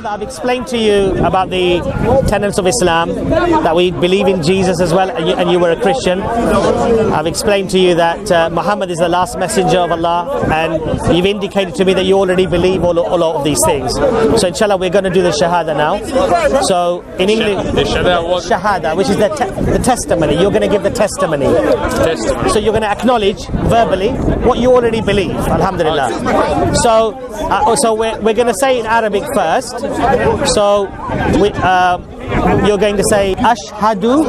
brother, I've explained to you about the tenets of Islam, that we believe in Jesus as well, and you were a Christian. I've explained to you that Muhammad is the last messenger of Allah, and you've indicated to me that you already believe all of these things. So inshallah, we're going to do the Shahada now. So in English, Shahada, which is the testimony. You're going to give the testimony. So you're going to acknowledge verbally what you already believe. Alhamdulillah. So we're going to say in Arabic first. So you're going to say Ashhadu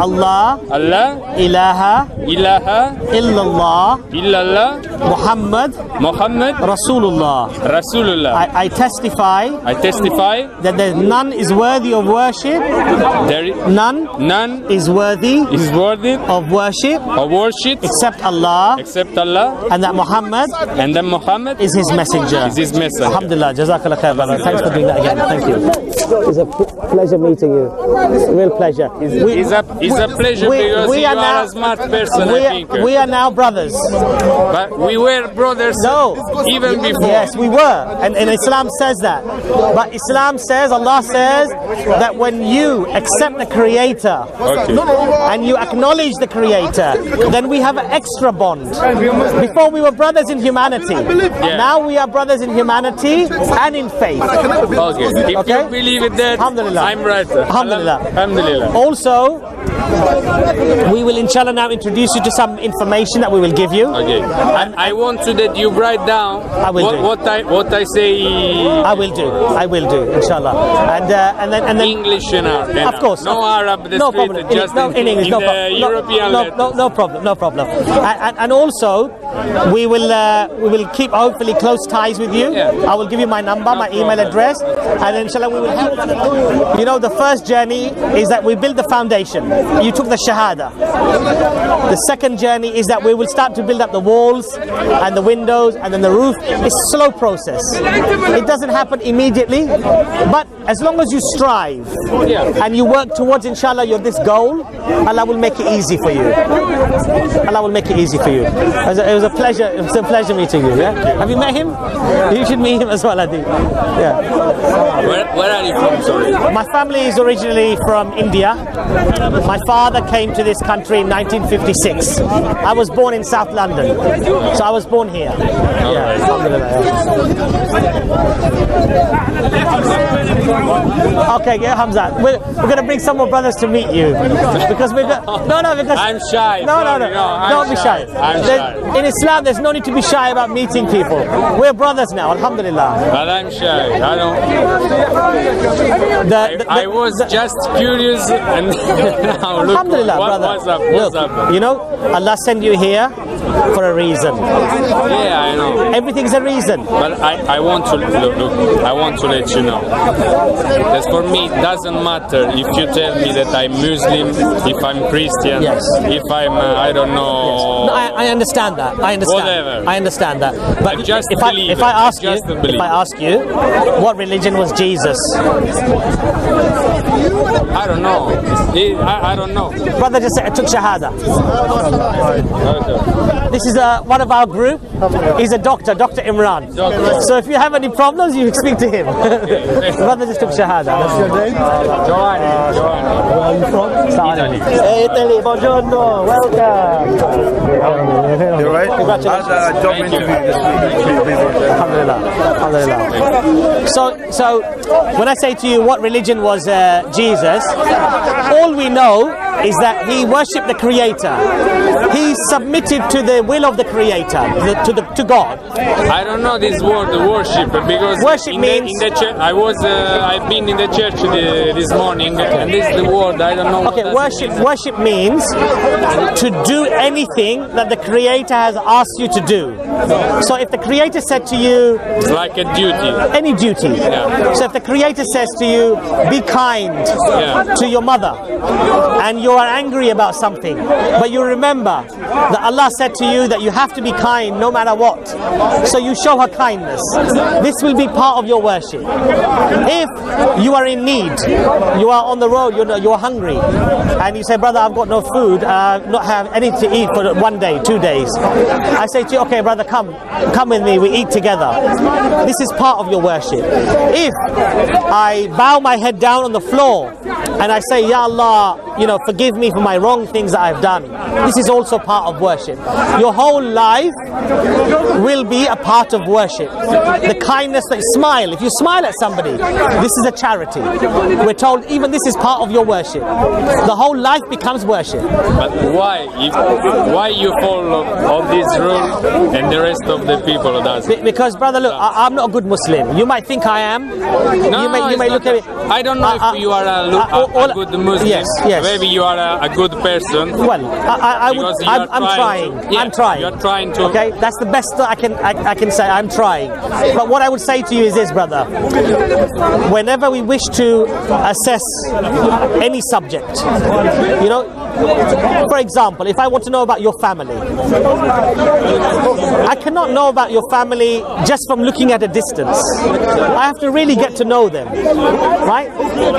Allah Ilaha Illallah Muhammad Rasulullah. I testify that there none is worthy of worship. None is worthy of worship except Allah, and that Muhammad is his messenger. Alhamdulillah. Jazakallah khair, brother. Thanks for doing that again. Thank you. It's a pleasure meeting you. Real pleasure. It's a pleasure because you are a smart person. We are now brothers. But we were brothers even before. Yes, we were. And Islam says that. But Islam says, Allah says, that when you accept the Creator and you acknowledge the Creator, then we have an extra bond. Before we were brothers in humanity. Yeah. Now we are brothers in humanity and in faith. Okay. If you believe in that, Alhamdulillah. I'm right. Alhamdulillah. Alhamdulillah. Also, we will inshallah now introduce you to some information that we will give you. Okay. And I want to that you write down what I say. I will do. Inshallah. And then English and Arabic. Of course. No Arab. No problem. No problem. And also, we will keep hopefully close ties with you. Yeah. I will give you my number, my email address, and then inshallah we will help. You know, the first journey is that we build the foundation. You took the Shahada. The second journey is that we will start to build up the walls and the windows and then the roof. It's a slow process. It doesn't happen immediately, but as long as you strive and you work towards inshallah this goal, Allah will make it easy for you. Allah will make it easy for you. It was a pleasure. It was a pleasure meeting you. Yeah? Have you met him? You should meet him as well, I think. Yeah. Where are you from? Sorry. My family is originally from India. My father came to this country in 1956. I was born in South London, so I was born here. Yeah. Okay, yeah, Hamza. We're gonna bring some more brothers to meet you because we're because I'm shy. No, don't be shy. In Islam, there's no need to be shy about meeting people. We're brothers now, alhamdulillah. But I'm shy. I don't. I was just curious and now look. Alhamdulillah, brother. What's up? You know, Allah sent you here for a reason. Yeah, I know. Everything's a reason. But I want to look. I want to let you know that for me it doesn't matter if you tell me that I'm Muslim, if I'm Christian, if I'm I don't know. Yes. No, I understand that. Whatever. I understand that. But if I ask you, what religion was Jesus? I don't know. I don't know. Brother just took Shahada. Okay. This is one of our group. He's a doctor, Dr. Imran. Doctor. So if you have any problems, you speak to him. Okay. Brother just took Shahada. What's your name? Giovanni. Where are you from? Italy. Hey, Italy. Buongiorno. Welcome. You're right. Congratulations. Alhamdulillah. So when I say to you what religion was Jesus, all we know is that he worshipped the Creator. He submitted to the will of the Creator, to God. I don't know this word, worship, because worship means I've been in the church this morning, and this is the word I don't know. Okay, worship means to do anything that the Creator has asked you to do. So if the Creator said to you, like a duty, any duty. Yeah. So if the Creator says to you, be kind. kind to your mother and you are angry about something, but you remember that Allah said to you that you have to be kind no matter what, so you show her kindness. This will be part of your worship. If you are in need, you are on the road, you're hungry, and you say, brother, I've got no food, not have anything to eat for 1 day, 2 days. I say to you, okay brother, come with me, we eat together. This is part of your worship. If I bow my head down on the floor and I say, Ya Allah, you know, forgive me for my wrong things that I've done, this is also part of worship. Your whole life will be a part of worship. The kindness that you smile, if you smile at somebody, this is a charity. We're told even this is part of your worship. The whole life becomes worship. But why you follow on this rule and the rest of the people doesn't? Because brother, look, I'm not a good Muslim. You might think I am. No, you may look at me. I don't know if you are a good Muslim. Yes, yes. Maybe you are a good person. Well, I'm trying. You're trying to. Okay, that's the best that I can say. I'm trying. But what I would say to you is this, brother. Whenever we wish to assess any subject, you know, for example, if I want to know about your family, I cannot know about your family just from looking at a distance. I have to really get to know them, right?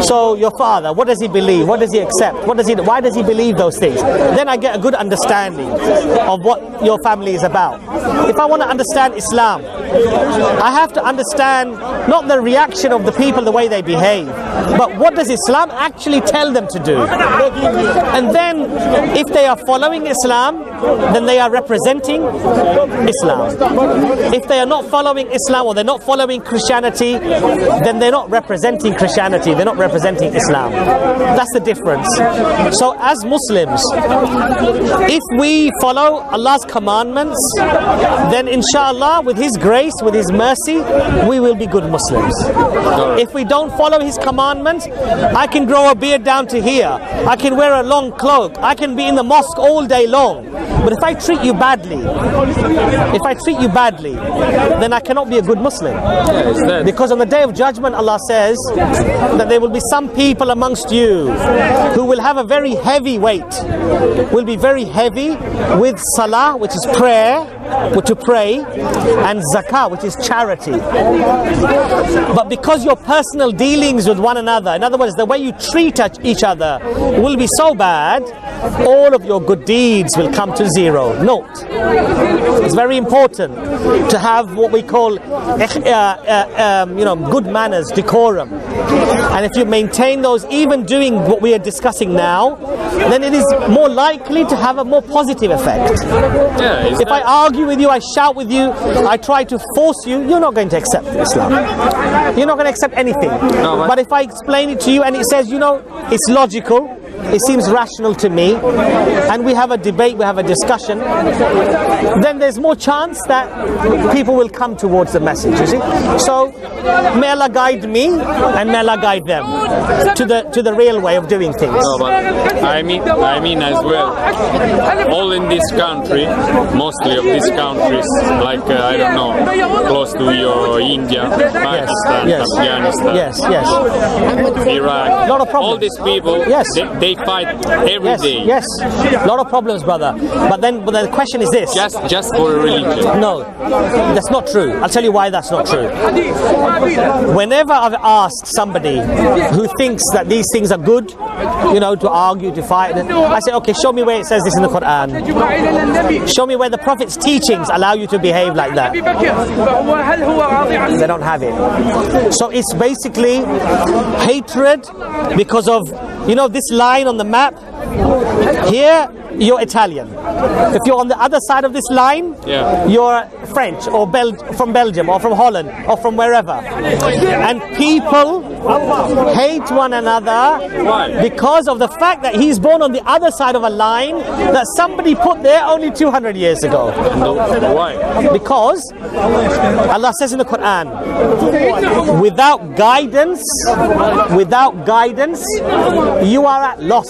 So your father, what does he believe? What does he accept? What does he? Why does he believe those things? Then I get a good understanding of what your family is about. If I want to understand Islam, I have to understand not the reaction of the people, the way they behave, but what does Islam actually tell them to do? And then if they are following Islam, then they are representing Islam. If they are not following Islam, or they're not following Christianity, then they're not representing Christianity, they're not representing Islam. That's the difference. So as Muslims, if we follow Allah's commandments, then inshallah, with His grace, with His mercy, we will be good Muslims. If we don't follow His commandments, I can grow a beard down to here, I can wear a long cloak, I can be in the mosque all day long, but if I treat you badly, then I cannot be a good Muslim. Because on the Day of Judgment, Allah says that there will be some people amongst you who will have a very heavy weight, will be very heavy with Salah, which is prayer, to pray, and Zakah, which is charity. But because your personal dealings with one another, in other words, the way you treat each other will be so bad, all of your good deeds will come to zero. Note, it's very important to have what we call good manners, decorum. And if you maintain those, even doing what we are discussing now, then it is more likely to have a more positive effect. If I argue with you, I shout with you, I try to force you, you're not going to accept Islam. You're not going to accept anything. No, but if I explain it to you and it says, you know, it's logical, it seems rational to me, and we have a debate, we have a discussion, then there's more chance that people will come towards the message, you see. So may Allah guide me and may Allah guide them to the real way of doing things. No, but I mean as well, all in this country, mostly of these countries, like I don't know, close to your India, Pakistan, Afghanistan, Iraq, lot of all these people, they fight every day. Yes, a lot of problems, brother. But then the question is this: just for religion? No, that's not true. I'll tell you why that's not true. Whenever I've asked somebody who thinks that these things are good, you know, to argue, to fight, I say, okay, show me where it says this in the Quran. Show me where the Prophet's teachings allow you to behave like that. They don't have it. So it's basically hatred because of, you know, this line on the map here, you're Italian. If you're on the other side of this line, you're French or from Belgium or from Holland or from wherever. And people hate one another. Why? Because of the fact that he's born on the other side of a line that somebody put there only 200 years ago. Why? Because Allah says in the Quran, without guidance, you are at loss.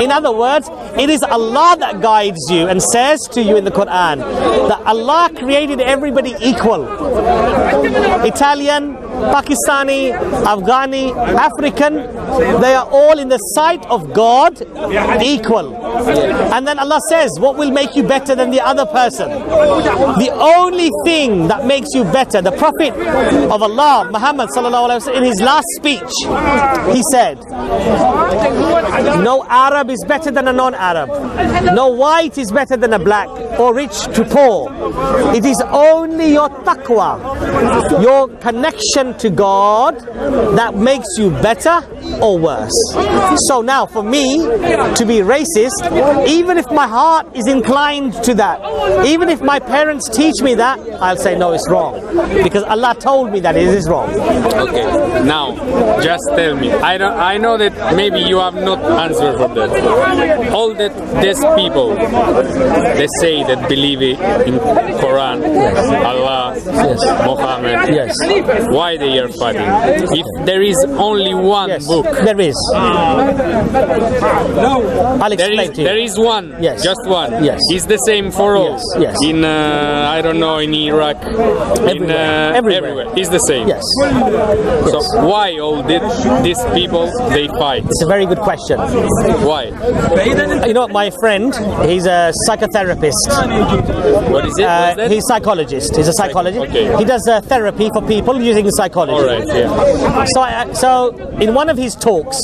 In other words, it is Allah that guides you and says to you in the Quran that Allah created everybody equal. Italian, Pakistani, Afghani, African, they are all in the sight of God equal. And then Allah says, what will make you better than the other person? The only thing that makes you better, the Prophet of Allah, Muhammad sallallahu alaihi wasallam, in his last speech, he said, no Arab is better than a non-Arab. No white is better than a black, or rich to poor. It is only your taqwa, your connection to God, that makes you better or worse. So now for me to be racist, even if my heart is inclined to that, even if my parents teach me that, I'll say no, it's wrong, because Allah told me that it is wrong. Okay, now just tell me, I know that maybe you have not answered for that. All that these people, they say that believe in Quran, Allah, yes, Muhammad, yes, why they are fighting? If there is only one, yes, book, there is. No, I'll explain to you. There is one, yes, just one. Yes, it's the same for all. Yes, yes. In I don't know, in Iraq, everywhere, everywhere, it's the same. Yes. So yes, why all these people they fight? It's a very good question. Why? You know, my friend, he's a psychotherapist. What is it? He's psychologist. He's a psychologist. Okay. He does therapy for people using psychology. All right, yeah. So, in one of his talks,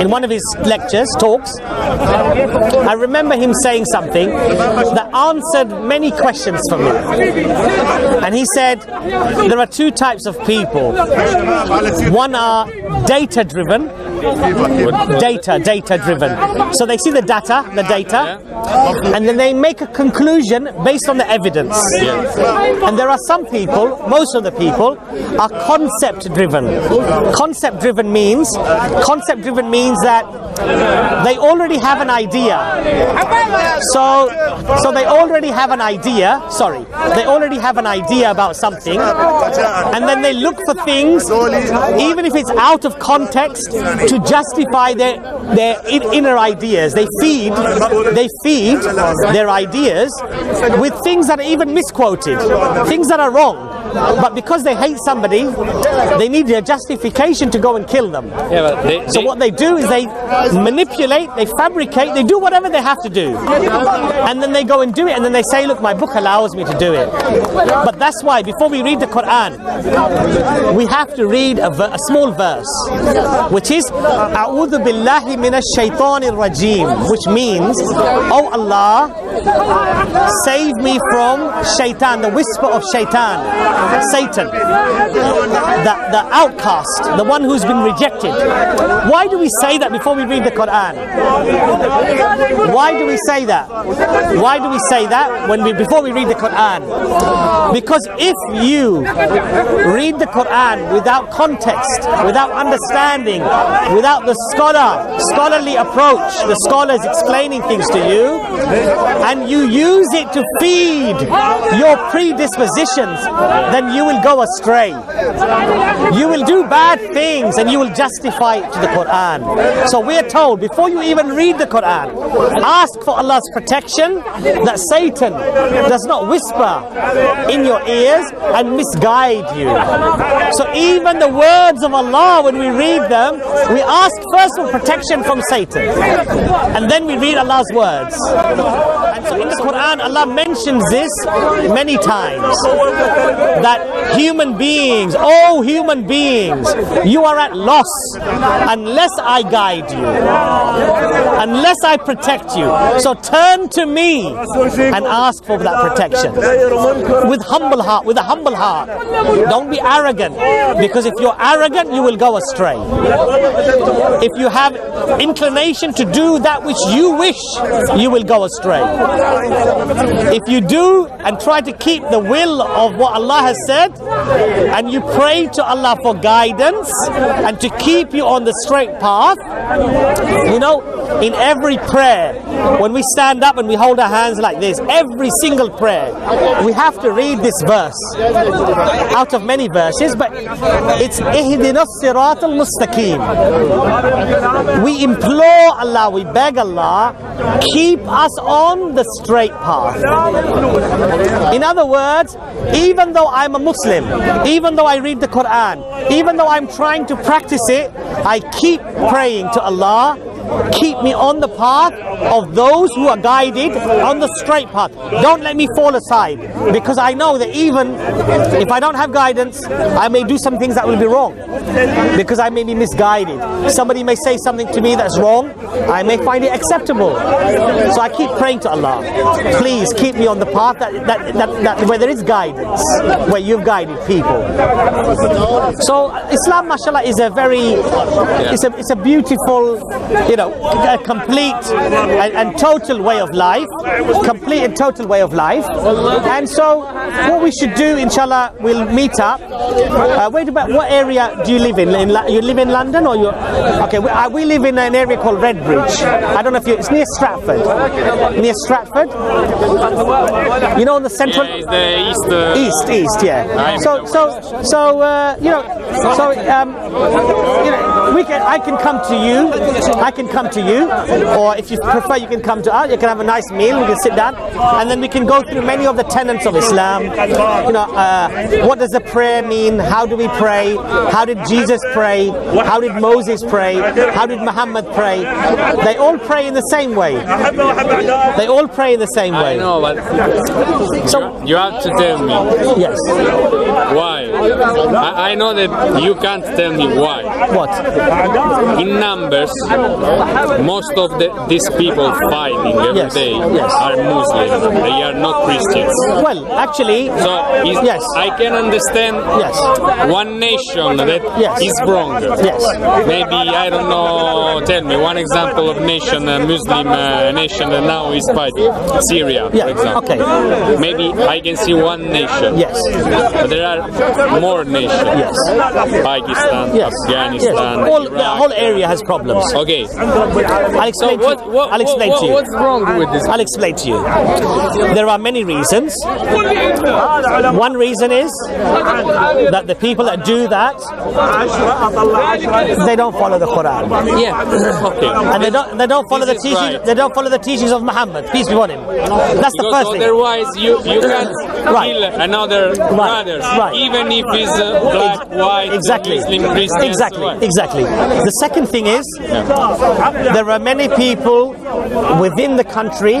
in one of his talks, I remember him saying something that answered many questions for me. And he said, there are two types of people. One are data-driven. Data-driven. So they see the data, and then they make a conclusion based on the evidence. Yeah. And there are some people, most of the people, are concept-driven. Concept-driven means that they already have an idea. So they already have an idea. Sorry, they already have an idea about something, and then they look for things, even if it's out of context, to justify their inner ideas. They feed their ideas with things that are even misquoted, things that are wrong. But because they hate somebody, they need a justification to go and kill them. Yeah, but so what they do is they manipulate, they fabricate, they do whatever they have to do. And then they go and do it, and then they say, look, my book allows me to do it. But that's why, before we read the Quran, we have to read a small verse, which is, A'udhu billahi minash shaitanir rajim, which means, oh Allah, save me from Shaitan, the whisper of Shaitan. Satan, the outcast, the one who's been rejected. Why do we say that before we read the Quran? Why do we say that? Why do we say that before we read the Quran? Because if you read the Quran without context, without understanding, without the scholarly approach, the scholars explaining things to you, and you use it to feed your predispositions, then you will go astray. You will do bad things and you will justify it to the Quran. So we are told, before you even read the Quran, ask for Allah's protection that Satan does not whisper in your ears and misguide you. So even the words of Allah, when we read them, we ask first for protection from Satan, and then we read Allah's words. And so in the Quran, Allah mentions this many times, that human beings, oh human beings, you are at loss unless I guide you, unless I protect you. So turn to me and ask for that protection with humble heart, with a humble heart. Don't be arrogant, because if you're arrogant, you will go astray. If you have inclination to do that which you wish, you will go astray. If you do and try to keep the will of what Allah has said, and you pray to Allah for guidance and to keep you on the straight path, you know, in every prayer, when we stand up and we hold our hands like this, every single prayer, we have to read this verse out of many verses, but it's Ihdina Sirat al-Mustaqim. We implore Allah, we beg Allah, keep us on the straight path. In other words, even though I'm a Muslim, even though I read the Quran, even though I'm trying to practice it, I keep praying to Allah, keep me on the path of those who are guided on the straight path. Don't let me fall aside, because I know that even if I don't have guidance, I may do some things that will be wrong, because I may be misguided. Somebody may say something to me that's wrong, I may find it acceptable. So I keep praying to Allah, please keep me on the path that where there is guidance, where you've guided people. So Islam, mashallah, is a very, it's a beautiful, you know, a complete and total way of life, complete and total way of life. And so what we should do, inshallah, we'll meet up. What area do you live in? You live in London, or you? Okay, we live in an area called Redbridge. I don't know if you. It's near Stratford. Near Stratford. You know, on the central. Yeah, it's the east. East. Yeah. I can come to you. I can come to you, or if you prefer, you can come to us. You can have a nice meal. We can sit down, and then we can go through many of the tenets of Islam. You know, what does the prayer mean? How do we pray? How did Jesus pray? How did Moses pray? How did Muhammad pray? They all pray in the same way. They all pray in the same way. I know, but so you have to tell me. Yes. Why? I know that you can't tell me why. What? In numbers, most of these people fighting every day are Muslims. They are not Christians. Well, actually, so I can understand one nation that is stronger. Yes. Maybe, I don't know, tell me one example of nation, Muslim nation that now is fighting. Syria, for example. Okay. Maybe I can see one nation. Yes. But there are more nations. Yes. Pakistan, Afghanistan, Iraq. The whole area has problems. Okay. I'll explain to you. What's wrong with this? I'll explain to you. There are many reasons. One reason is that the people that do that, they don't follow the Quran. Yeah. Okay. And they don't follow the teachings. Right. They don't follow the teachings of Muhammad, peace be upon him. That's the first thing. Otherwise, you can't kill another brother, even if he's black, white, Muslim, Christian. Exactly. The second thing is there are many people within the country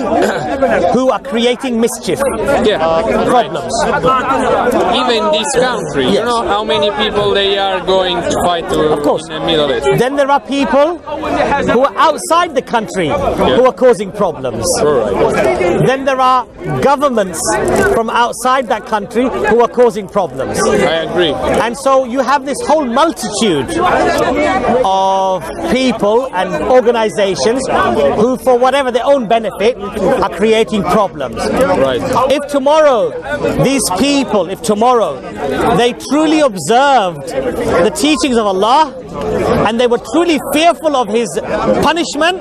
who are creating mischief, problems. Even this country, you know how many people they are going to fight to in the Middle East. Then there are people who are outside the country who are causing problems. Right. Then there are governments from outside that country who are causing problems. I agree. And so you have this whole multitude of people and organizations who, for whatever their own benefit, are creating problems. Right. If tomorrow these people, they truly observed the teachings of Allah and they were truly fearful of His punishment,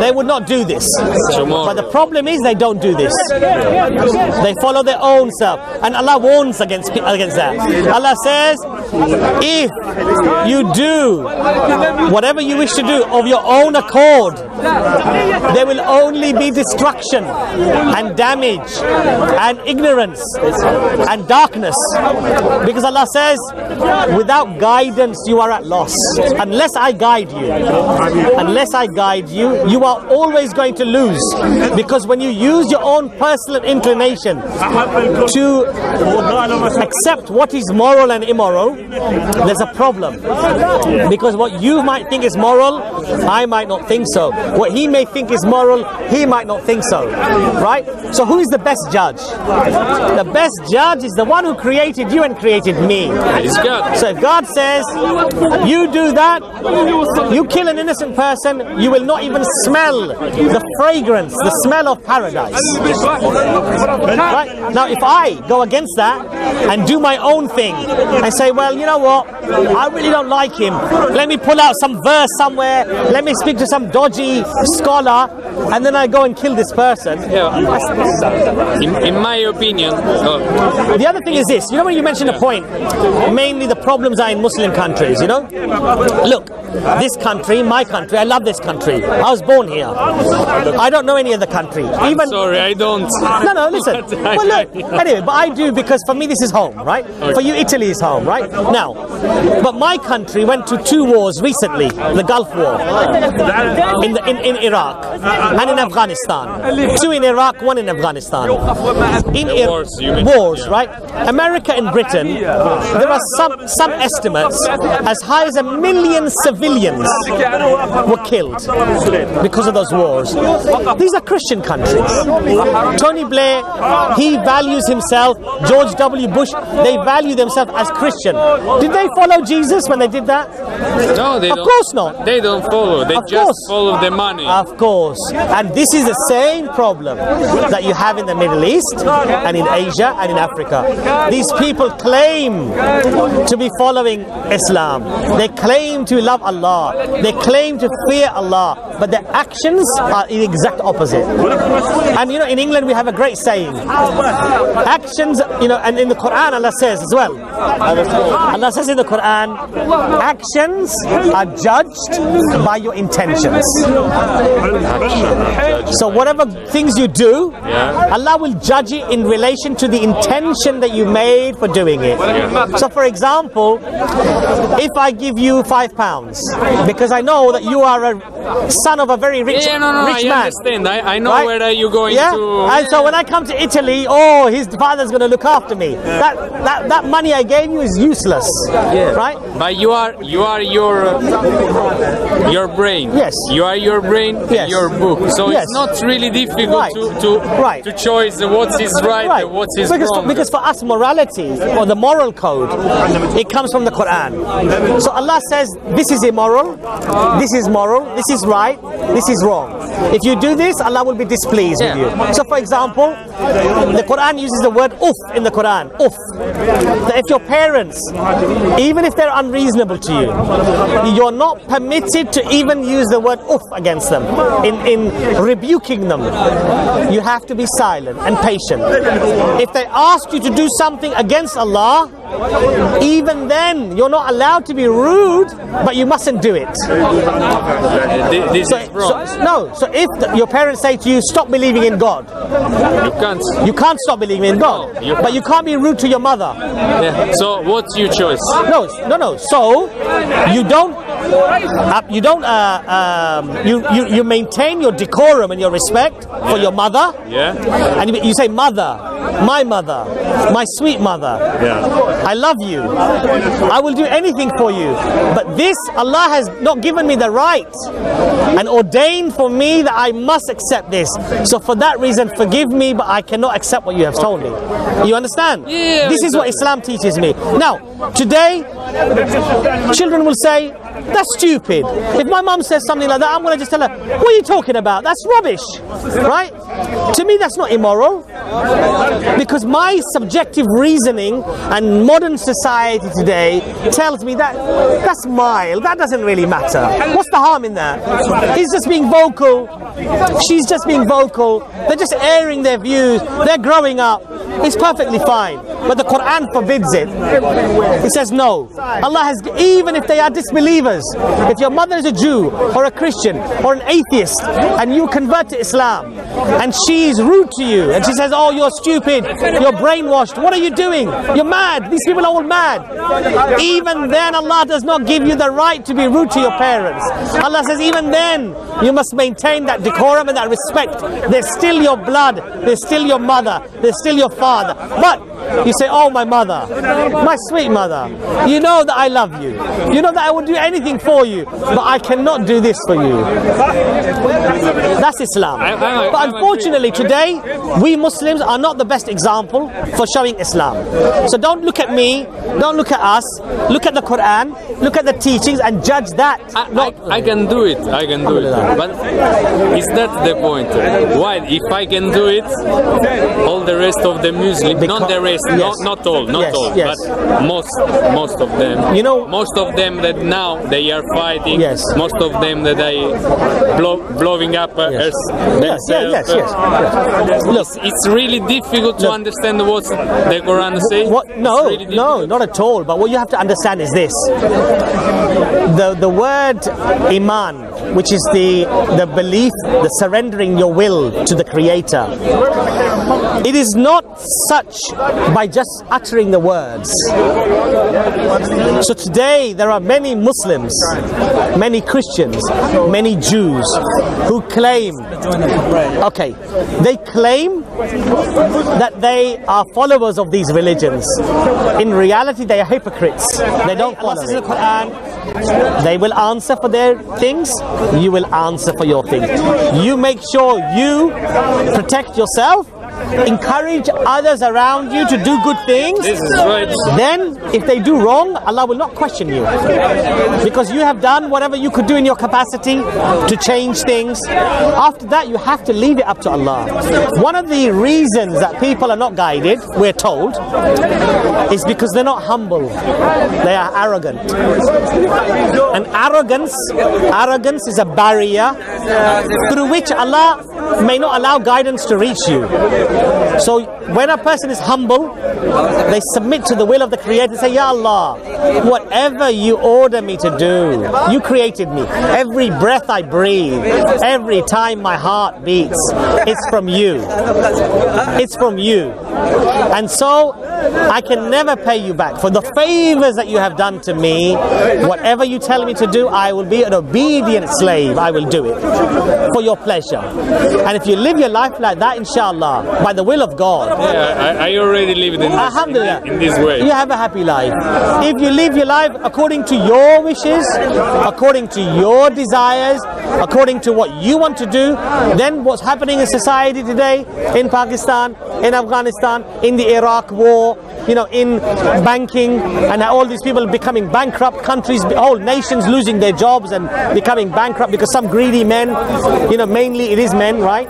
they would not do this. But the problem is they don't do this. They follow their own self, and Allah warns against that. Allah says, if you do whatever you wish to do of your own accord, there will only be destruction and damage and ignorance and darkness, because Allah says without guidance you are at loss. Unless I guide you, you are always going to lose, because when you use your own personal inclination to accept what is moral and immoral, there's a problem, because what you might think is moral, I might not think so. What he may think is moral, he might not think so, right? So who is the best judge? The best judge is the one who created you and created me. It's God. So if God says, you do that, you kill an innocent person, you will not even smell the fragrance, the smell of paradise. Right? Now if I go against that and do my own thing and say, well, you know what, I really don't like him, let me pull out some verse somewhere, let me speak to some dodgy scholar and then I go and kill this person. Yeah. In my opinion. No. The other thing is this, you know, when you mentioned a point, mainly the problems are in Muslim countries, you know? Look, this country, my country, I love this country. I was born here. I don't know any other country. Even, sorry, I don't. No, no, listen. Well, look, anyway, but I do because for me this is home, right? Okay. For you, Italy is home, right? Now, but my country went to two wars recently, the Gulf War, in Iraq and in Afghanistan. Two in Iraq, one in Afghanistan. In wars, right? America and Britain, there are some estimates as high as 1 million civilians were killed because of those wars. These are Christian countries. Tony Blair, he values himself, George W. Bush, they value themselves as Christian. Did they follow Jesus when they did that? No, they don't. Of course not. They don't follow, they just follow the money. Of course. And this is the same problem that you have in the Middle East and in Asia and in Africa. These people claim to be following Islam. They claim to love Allah. They claim to fear Allah. But their actions are the exact opposite. And you know, in England we have a great saying. Actions, you know, and in the Quran Allah says as well. Allah says in the Quran, actions are judged by your intentions. So whatever things you do, Allah will judge it in relation to the intention that you made for doing it. So for example, if I give you £5 because I know that you are a son of a very rich, rich man. I understand. I know where you're going to... And so when I come to Italy, oh, his father's going to look after me. That money I gave you is useless, right? But you are your brain. Yes. You are your brain, and your book. So it's not really difficult to choose what is right and what is wrong. Because for us, morality, or the moral code, it comes from the Quran. So Allah says, this is immoral, this is moral, this is right, this is wrong. If you do this, Allah will be displeased with you. So for example, the Quran uses the word uff in the Quran, uff. If your parents, even if they're unreasonable to you, you're not permitted to even use the word uff against them. In rebuking them, you have to be silent and patient. If they ask you to do something against Allah, even then, you're not allowed to be rude, but you mustn't do it. So if your parents say to you, stop believing in God. You can't stop believing in God. No, but you can't be rude to your mother. Yeah. So what's your choice? No. So you maintain your decorum and your respect for your mother. Yeah. And you say, mother, my sweet mother. Yeah. I love you. I will do anything for you. But this, Allah has not given me the right and ordained for me that I must accept this. So for that reason, forgive me, but I cannot accept what you have told me. You understand? Yeah, this is what Islam teaches me. Now, today, children will say, that's stupid. If my mum says something like that, I'm going to just tell her, what are you talking about? That's rubbish. Right? To me, that's not immoral. Because my subjective reasoning and modern society today tells me that that's mild, that doesn't really matter. What's the harm in that? He's just being vocal, she's just being vocal, they're just airing their views, they're growing up, it's perfectly fine. But the Quran forbids it. It says no. Allah has, even if they are disbelievers, if your mother is a Jew or a Christian or an atheist and you convert to Islam and she's rude to you and she says, oh, you're stupid, you're brainwashed, what are you doing? You're mad, these people are all mad. Even then Allah does not give you the right to be rude to your parents. Allah says even then you must maintain that decorum and that respect. They're still your blood, they're still your mother, they're still your father. But you say, oh my mother, my sweet mother, you know that I love you, you know that I would do anything for you, but I cannot do this for you. That's Islam. But unfortunately today we Muslims are not the best example for showing Islam. So don't look at me, don't look at us, look at the Quran, look at the teachings and judge that. I can do it, I can do it. But is that the point? Why? If I can do it, all the rest of the Muslims, not the rest, Yes. Not all, not yes, all, yes. But most of them. You know, most of them that now they are fighting. Yes. Most of them that they blowing up yes. themselves. Yes, yes, yes, yes. Look, it's really difficult to understand what the Quran says. What? No, really no, not at all. But what you have to understand is this: the word Iman, which is the belief, the surrendering your will to the Creator. It is not such by just uttering the words. So today there are many Muslims, many Christians, many Jews who claim, okay, they claim that they are followers of these religions. In reality they are hypocrites. They don't follow the Quran. They will answer for their things, you will answer for your things. You make sure you protect yourself, encourage others around you to do good things. This is right. Then if they do wrong, Allah will not question you, because you have done whatever you could do in your capacity to change things. After that you have to leave it up to Allah. One of the reasons that people are not guided, we're told, is because they're not humble, they are arrogant. And arrogance is a barrier through which Allah may not allow guidance to reach you. So when a person is humble, they submit to the will of the Creator and say, Ya Allah, whatever you order me to do, you created me. Every breath I breathe, every time my heart beats, it's from you. It's from you. And so I can never pay you back for the favors that you have done to me. Whatever you tell me to do, I will be an obedient slave. I will do it for your pleasure. And if you live your life like that, inshallah, by the will of God. Yeah, I already lived in Alhamdulillah, in this way. You have a happy life. If you live your life according to your wishes, according to your desires, according to what you want to do, then what's happening in society today, in Pakistan, in Afghanistan, in the Iraq war, you know, in banking, and all these people becoming bankrupt, countries, whole nations losing their jobs and becoming bankrupt because some greedy men, you know, mainly it is men, right,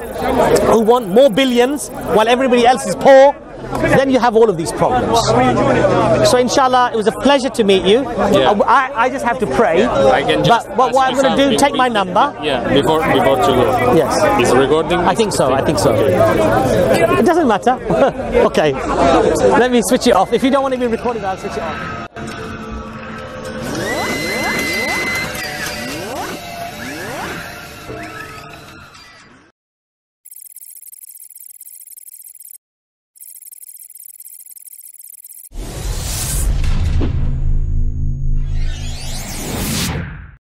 who want more billions while everybody else is poor. Then you have all of these problems. So inshallah, it was a pleasure to meet you. Yeah. I just have to pray. I can just but what I'm going to do, take my number. Yeah, before you go. Yes. Is recording? I think so, I think so. Okay. It doesn't matter. Okay. Let me switch it off. If you don't want to be recorded, I'll switch it off.